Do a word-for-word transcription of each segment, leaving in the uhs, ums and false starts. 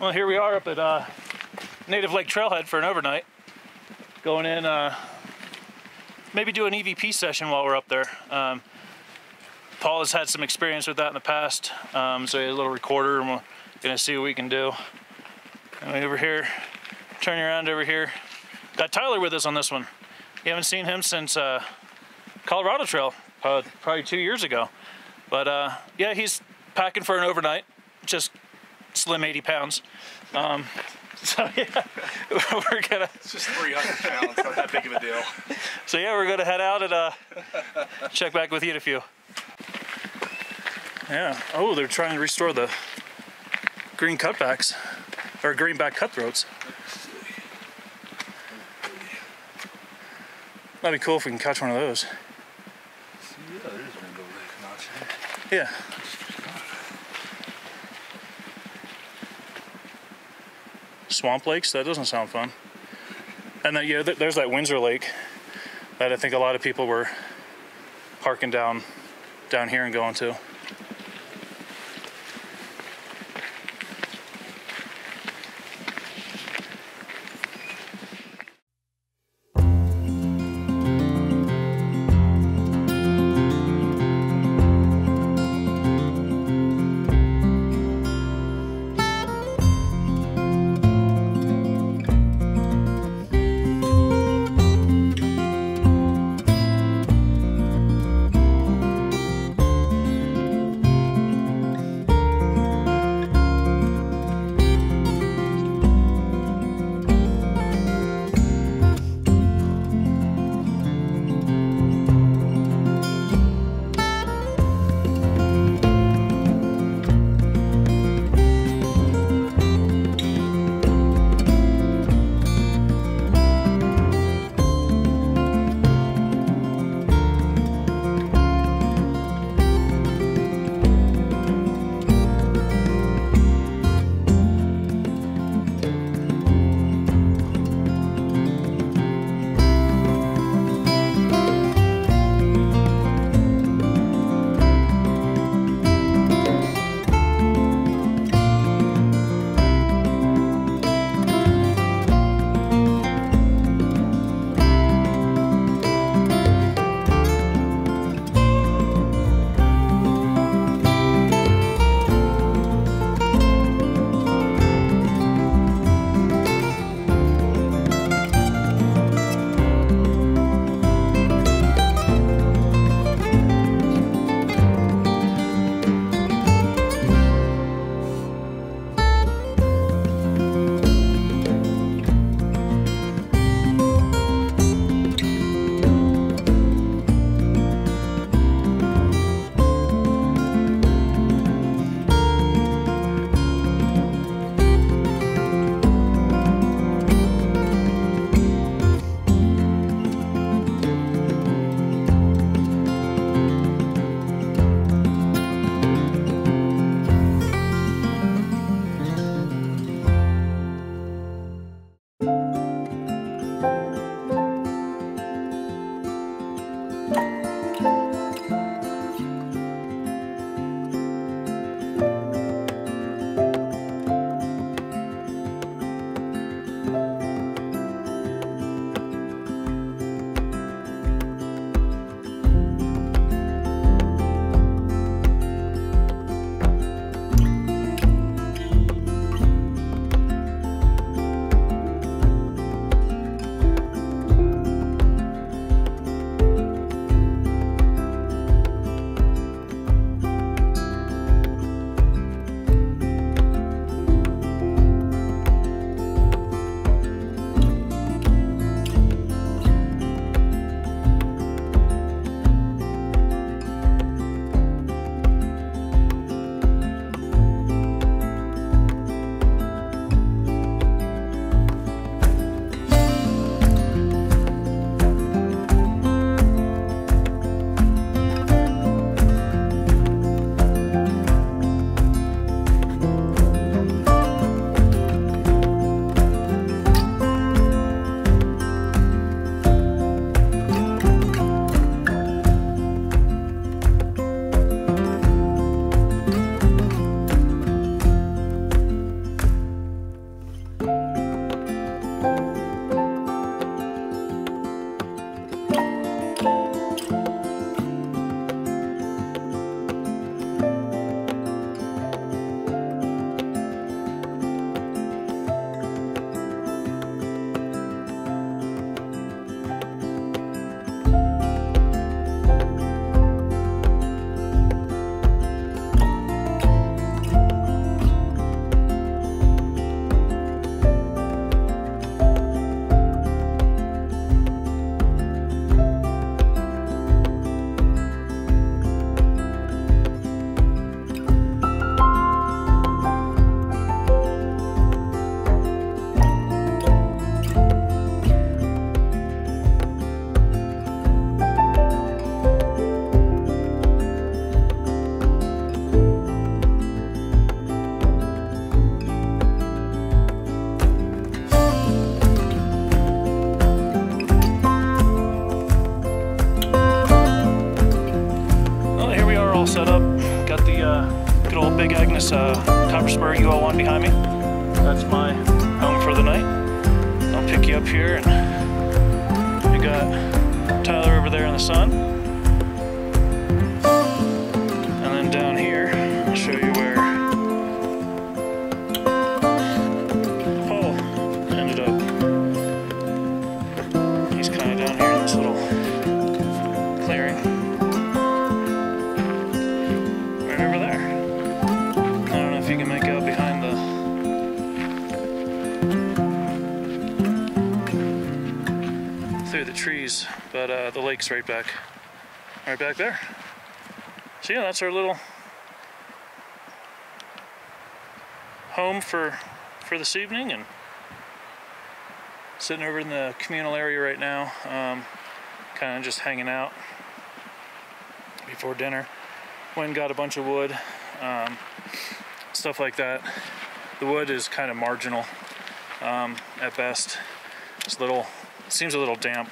Well, here we are up at uh, Native Lake Trailhead for an overnight. Going in, uh, maybe do an E V P session while we're up there. Um, Paul has had some experience with that in the past, um, so he had a little recorder, and we're gonna see what we can do. And over here, turning around over here, got Tyler with us on this one. You haven't seen him since uh, Colorado Trail, uh, probably two years ago. But uh, yeah, he's packing for an overnight, just slim eighty pounds. Um, so yeah, we're gonna. It's just three hundred pounds, not that big of a deal. So yeah, we're gonna head out and uh, check back with you in a few. Yeah, oh, they're trying to restore the green cutbacks, or greenback cutthroats. That'd be cool if we can catch one of those. Yeah. Swamp lakes, that doesn't sound fun. And then, yeah, there's that Windsor Lake that I think a lot of people were parking down down here and going to. cover spur U L one behind me. That's my home for the night. I'll pick you up here, and we got Tyler over there in the sun. And then down here, I'll show you where Paul ended up. He's kind of down here in this little clearing. The trees, but uh, the lake's right back, right back there. So yeah, that's our little home for for this evening, and sitting over in the communal area right now, um, kind of just hanging out before dinner. Went and got a bunch of wood, um, stuff like that. The wood is kind of marginal um, at best. It's little. It seems a little damp,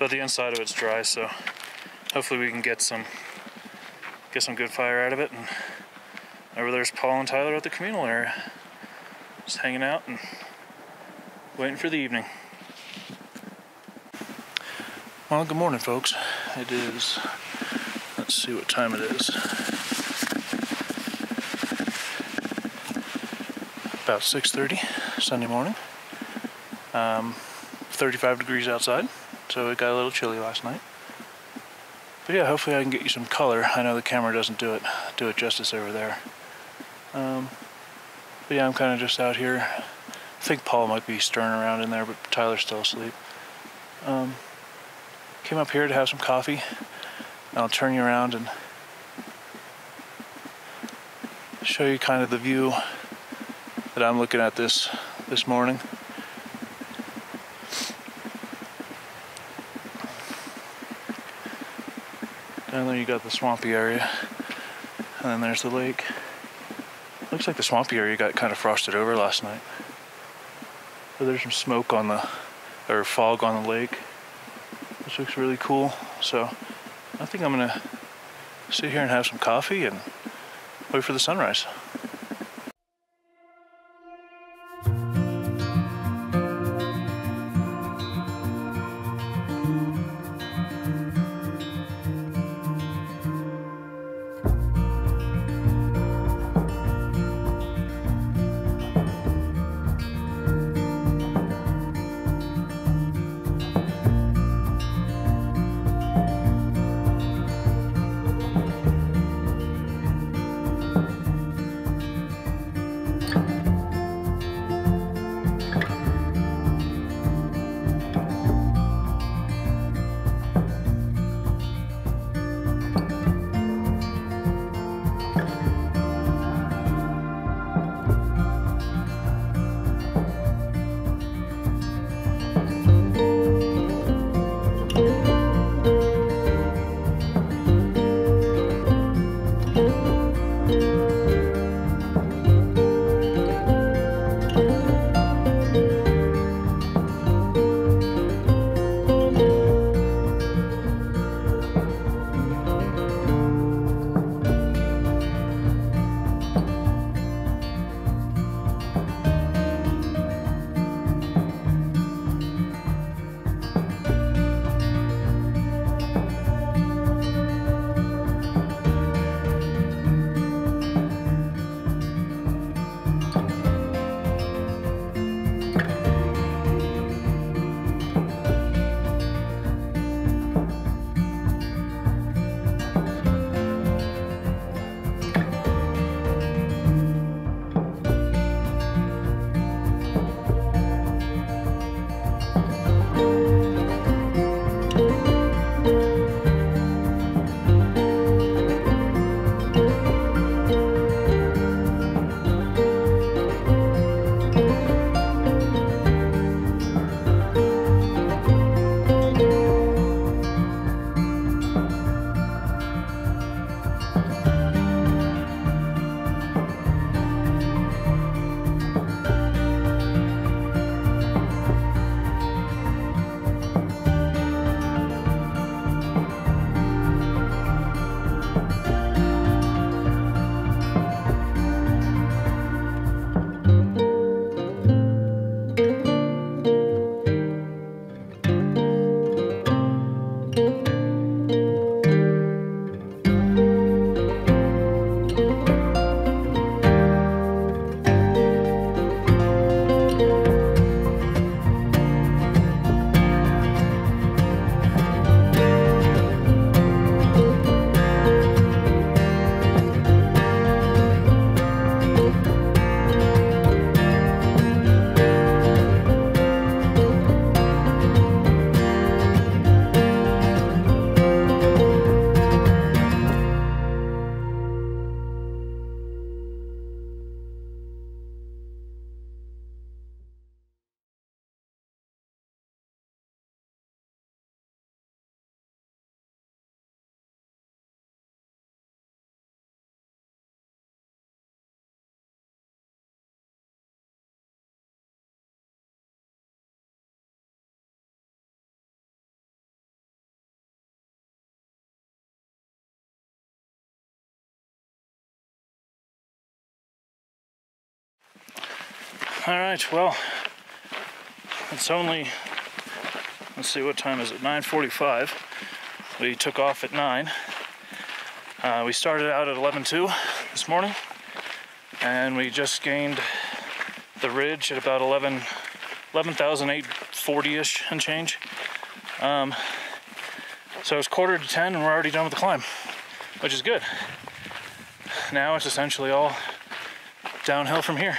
but the inside of it's dry, so hopefully we can get some get some good fire out of it. And over there's Paul and Tyler at the communal area, just hanging out and waiting for the evening. Well, good morning, folks. It is, let's see what time it is. About six thirty Sunday morning. Um, thirty-five degrees outside, so it got a little chilly last night. But yeah, hopefully I can get you some color. I know the camera doesn't do it do it justice over there. Um, but yeah, I'm kind of just out here. I think Paul might be stirring around in there, but Tyler's still asleep. Um, came up here to have some coffee. I'll turn you around and show you kind of the view that I'm looking at this this morning. Down there you got the swampy area, and then there's the lake. Looks like the swampy area got kind of frosted over last night. But there's some smoke on the, or fog on the lake, which looks really cool. So I think I'm gonna sit here and have some coffee and wait for the sunrise. All right, well, it's only, let's see, what time is it? nine forty-five. We took off at nine. Uh, we started out at eleven two this morning, and we just gained the ridge at about eleven thousand eight hundred forty-ish and change. Um, so it's quarter to ten, and we're already done with the climb, which is good. Now it's essentially all downhill from here.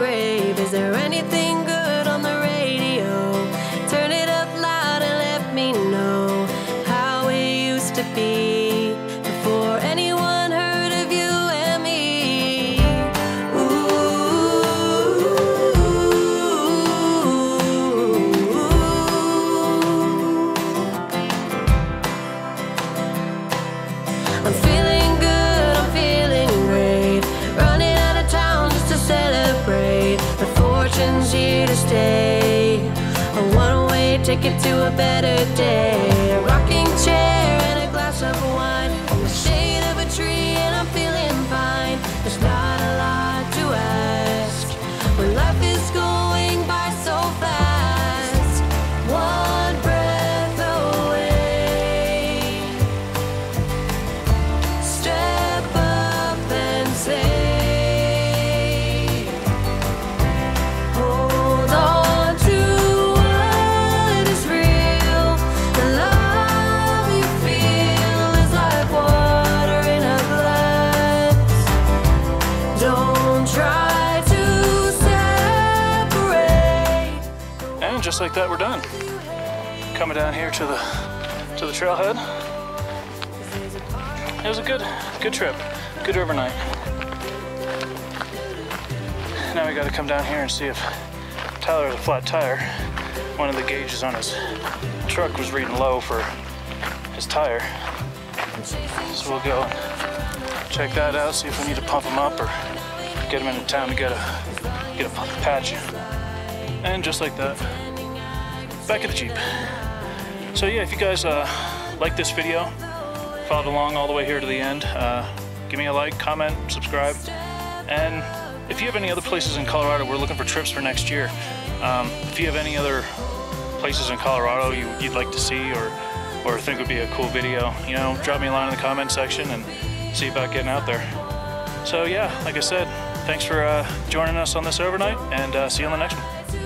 brave. Is there anything good on the radio? Turn it up loud and let me know how it used to be before anyone heard of you and me. Ooh. I'm feeling here to stay, a one-way ticket to a better day, a rocking chair and a glass of wine, in the shade of a tree, and I'm feeling fine. There's not a lot to ask when life is going by so fast, one breath away. Step up and say, just like that, we're done. Coming down here to the to the trailhead. It was a good good trip, good river night. Now we got to come down here and see if Tyler has a flat tire. One of the gauges on his truck was reading low for his tire, so we'll go check that out. See if we need to pump him up or get him into town to get a get a patch. And just like that, back of the Jeep. So yeah, if you guys uh, like this video, followed along all the way here to the end, uh, give me a like, comment, subscribe. And if you have any other places in Colorado, we're looking for trips for next year. Um, if you have any other places in Colorado you, you'd like to see or, or think would be a cool video, you know, drop me a line in the comment section and see about getting out there. So yeah, like I said, thanks for uh, joining us on this overnight, and uh, see you on the next one.